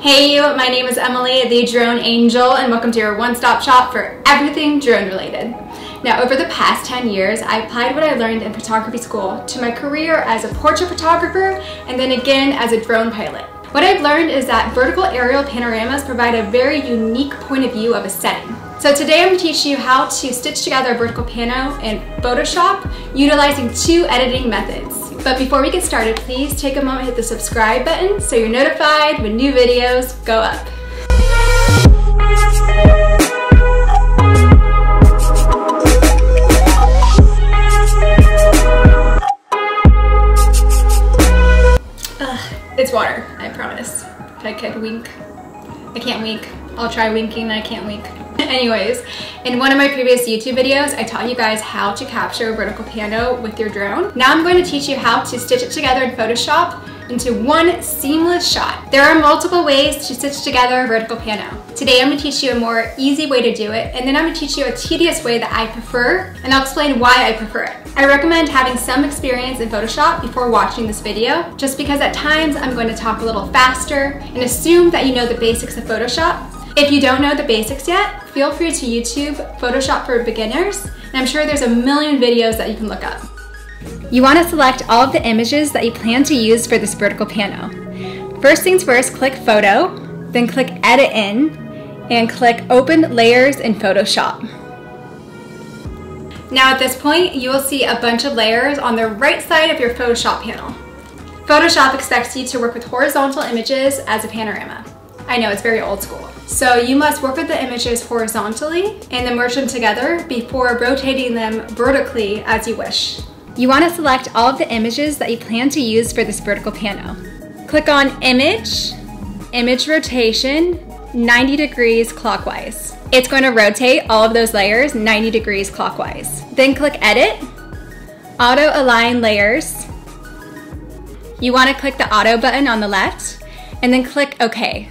Hey you, my name is Emily, the Drone Angel, and welcome to your one-stop shop for everything drone related. Now, over the past 10 years, I applied what I learned in photography school to my career as a portrait photographer and then again as a drone pilot. What I've learned is that vertical aerial panoramas provide a very unique point of view of a setting. So today I'm going to teach you how to stitch together a vertical pano in Photoshop utilizing two editing methods. But before we get started, please take a moment to hit the subscribe button so you're notified when new videos go up. It's water, I promise. If I could wink. I can't wink. I'll try winking and I can't wink. Anyways, in one of my previous YouTube videos, I taught you guys how to capture a vertical pano with your drone. Now I'm going to teach you how to stitch it together in Photoshop into one seamless shot. There are multiple ways to stitch together a vertical pano. Today I'm going to teach you a more easy way to do it, and then I'm going to teach you a tedious way that I prefer, and I'll explain why I prefer it. I recommend having some experience in Photoshop before watching this video, just because at times I'm going to talk a little faster and assume that you know the basics of Photoshop. If you don't know the basics yet, feel free to YouTube Photoshop for Beginners, and I'm sure there's a million videos that you can look up. You want to select all of the images that you plan to use for this vertical pano. First things first, click Photo, then click Edit In, and click Open Layers in Photoshop. Now at this point, you will see a bunch of layers on the right side of your Photoshop panel. Photoshop expects you to work with horizontal images as a panorama. I know, it's very old school. So you must work with the images horizontally and then merge them together before rotating them vertically as you wish. You want to select all of the images that you plan to use for this vertical pano. Click on Image, Image Rotation, 90 degrees clockwise. It's going to rotate all of those layers 90 degrees clockwise. Then click Edit, Auto Align Layers. You want to click the Auto button on the left and then click OK.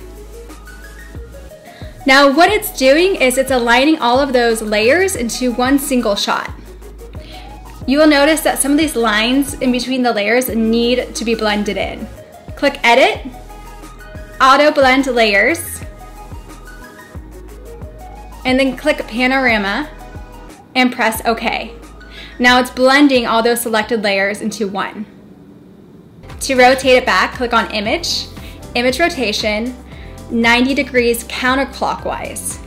Now what it's doing is it's aligning all of those layers into one single shot. You will notice that some of these lines in between the layers need to be blended in. Click Edit, Auto Blend Layers, and then click Panorama and press OK. Now it's blending all those selected layers into one. To rotate it back, click on Image, Image Rotation, 90 degrees counterclockwise.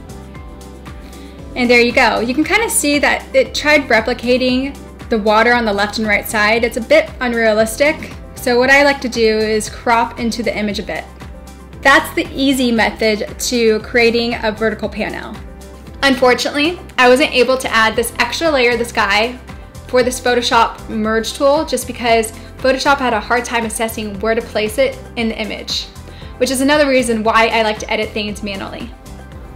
And there you go. You can kind of see that it tried replicating the water on the left and right side. It's a bit unrealistic. So what I like to do is crop into the image a bit. That's the easy method to creating a vertical pano. Unfortunately, I wasn't able to add this extra layer of the sky for this Photoshop merge tool just because Photoshop had a hard time assessing where to place it in the image, which is another reason why I like to edit things manually.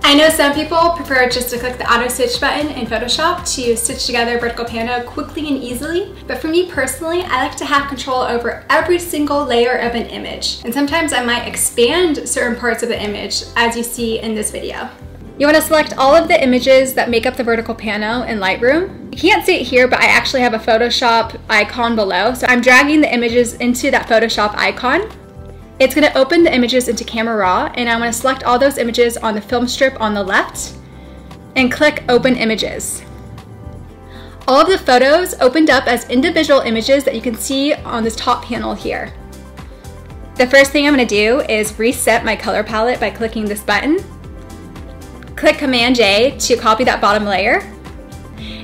I know some people prefer just to click the auto stitch button in Photoshop to stitch together vertical pano quickly and easily, but for me personally, I like to have control over every single layer of an image, and sometimes I might expand certain parts of the image, as you see in this video. You want to select all of the images that make up the vertical pano in Lightroom. You can't see it here, but I actually have a Photoshop icon below, so I'm dragging the images into that Photoshop icon. It's going to open the images into Camera Raw, and I want to select all those images on the film strip on the left and click Open Images. All of the photos opened up as individual images that you can see on this top panel here. The first thing I'm going to do is reset my color palette by clicking this button. Click Command J to copy that bottom layer,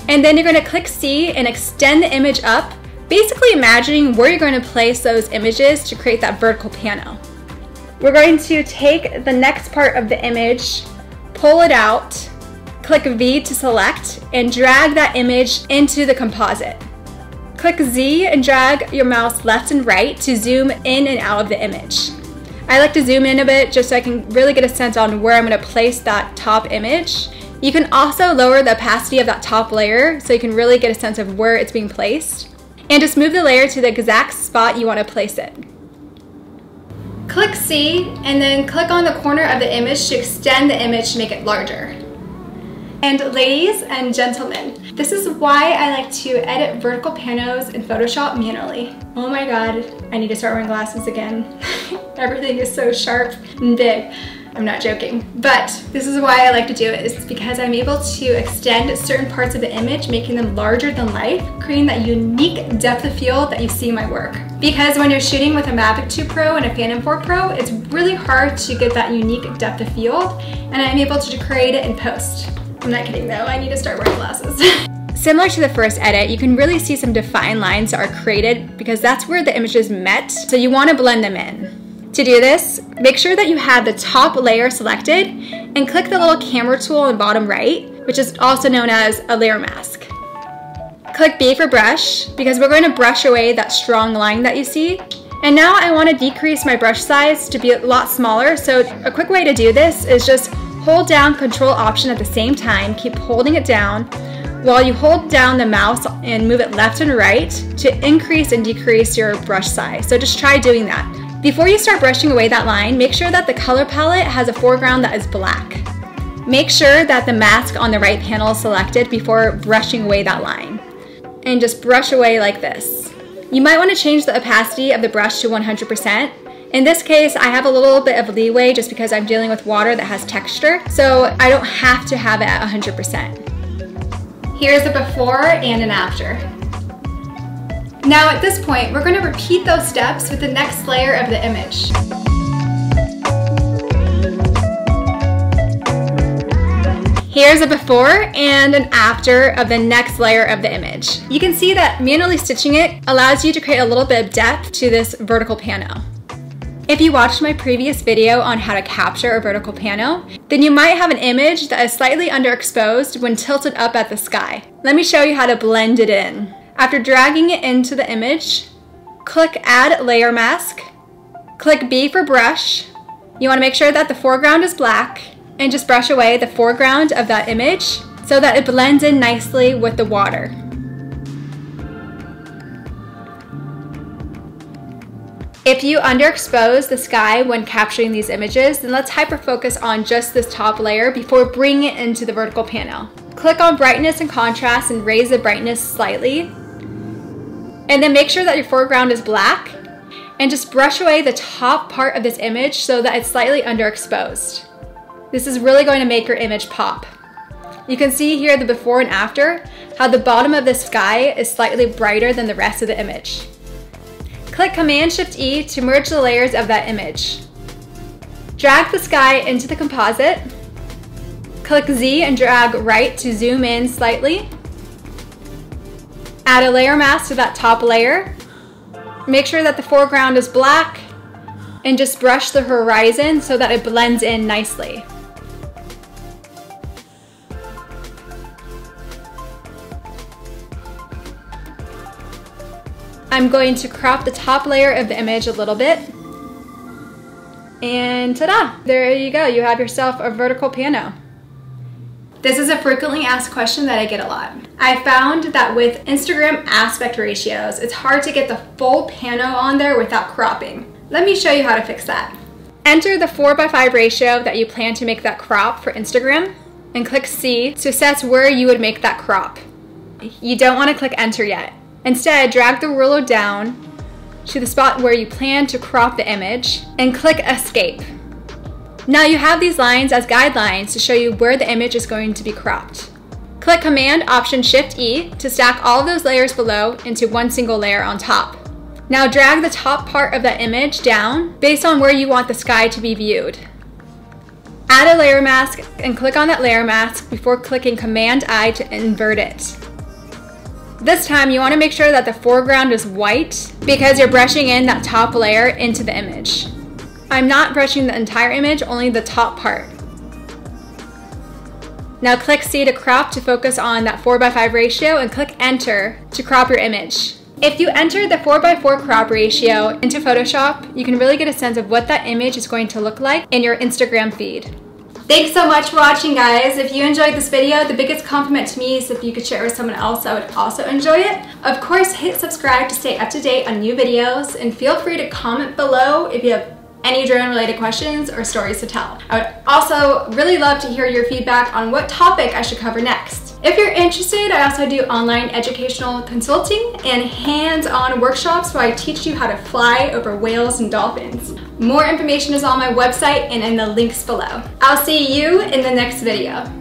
and then you're going to click C and extend the image up, basically imagining where you're going to place those images to create that vertical pano. We're going to take the next part of the image, pull it out, click V to select, and drag that image into the composite. Click Z and drag your mouse left and right to zoom in and out of the image. I like to zoom in a bit just so I can really get a sense on where I'm going to place that top image. You can also lower the opacity of that top layer so you can really get a sense of where it's being placed. And just move the layer to the exact spot you want to place it. Click C and then click on the corner of the image to extend the image to make it larger. And ladies and gentlemen, this is why I like to edit vertical panos in Photoshop manually. Oh my god, I need to start wearing glasses again. Everything is so sharp and big. I'm not joking, but this is why I like to do it, is because I'm able to extend certain parts of the image, making them larger than life, creating that unique depth of field that you see in my work. Because when you're shooting with a Mavic 2 Pro and a Phantom 4 Pro, it's really hard to get that unique depth of field, and I'm able to create it in post. I'm not kidding though, I need to start wearing glasses. Similar to the first edit, you can really see some defined lines that are created because that's where the images met, so you want to blend them in. To do this, make sure that you have the top layer selected and click the little camera tool on the bottom right, which is also known as a layer mask. Click B for brush, because we're going to brush away that strong line that you see. And now I want to decrease my brush size to be a lot smaller, so a quick way to do this is just hold down Control Option at the same time, keep holding it down, while you hold down the mouse and move it left and right to increase and decrease your brush size. So just try doing that. Before you start brushing away that line, make sure that the color palette has a foreground that is black. Make sure that the mask on the right panel is selected before brushing away that line. And just brush away like this. You might want to change the opacity of the brush to 100%. In this case, I have a little bit of leeway just because I'm dealing with water that has texture, so I don't have to have it at 100%. Here's a before and an after. Now at this point, we're going to repeat those steps with the next layer of the image. Here's a before and an after of the next layer of the image. You can see that manually stitching it allows you to create a little bit of depth to this vertical pano. If you watched my previous video on how to capture a vertical pano, then you might have an image that is slightly underexposed when tilted up at the sky. Let me show you how to blend it in. After dragging it into the image, click Add Layer Mask, click B for brush. You want to make sure that the foreground is black and just brush away the foreground of that image so that it blends in nicely with the water. If you underexpose the sky when capturing these images, then let's hyperfocus on just this top layer before bringing it into the vertical pano. Click on Brightness and Contrast and raise the brightness slightly. And then make sure that your foreground is black and just brush away the top part of this image so that it's slightly underexposed. This is really going to make your image pop. You can see here the before and after, how the bottom of the sky is slightly brighter than the rest of the image. Click Command-Shift-E to merge the layers of that image. Drag the sky into the composite. Click Z and drag right to zoom in slightly. Add a layer mask to that top layer. Make sure that the foreground is black and just brush the horizon so that it blends in nicely. I'm going to crop the top layer of the image a little bit. And ta-da! There you go, you have yourself a vertical pano. This is a frequently asked question that I get a lot. I found that with Instagram aspect ratios, it's hard to get the full pano on there without cropping. Let me show you how to fix that. Enter the 4:5 ratio that you plan to make that crop for Instagram and click C to assess where you would make that crop. You don't want to click enter yet. Instead, drag the ruler down to the spot where you plan to crop the image and click escape. Now you have these lines as guidelines to show you where the image is going to be cropped. Click Command-Option-Shift-E to stack all of those layers below into one single layer on top. Now drag the top part of that image down based on where you want the sky to be viewed. Add a layer mask and click on that layer mask before clicking Command-I to invert it. This time you want to make sure that the foreground is white because you're brushing in that top layer into the image. I'm not brushing the entire image, only the top part. Now click C to crop to focus on that 4:5 ratio and click Enter to crop your image. If you enter the 4:4 crop ratio into Photoshop, you can really get a sense of what that image is going to look like in your Instagram feed. Thanks so much for watching, guys. If you enjoyed this video, the biggest compliment to me is if you could share it with someone else that would also enjoy it. Of course, hit subscribe to stay up to date on new videos and feel free to comment below if you have any drone related questions or stories to tell. I would also really love to hear your feedback on what topic I should cover next. If you're interested, I also do online educational consulting and hands-on workshops where I teach you how to fly over whales and dolphins. More information is on my website and in the links below. I'll see you in the next video.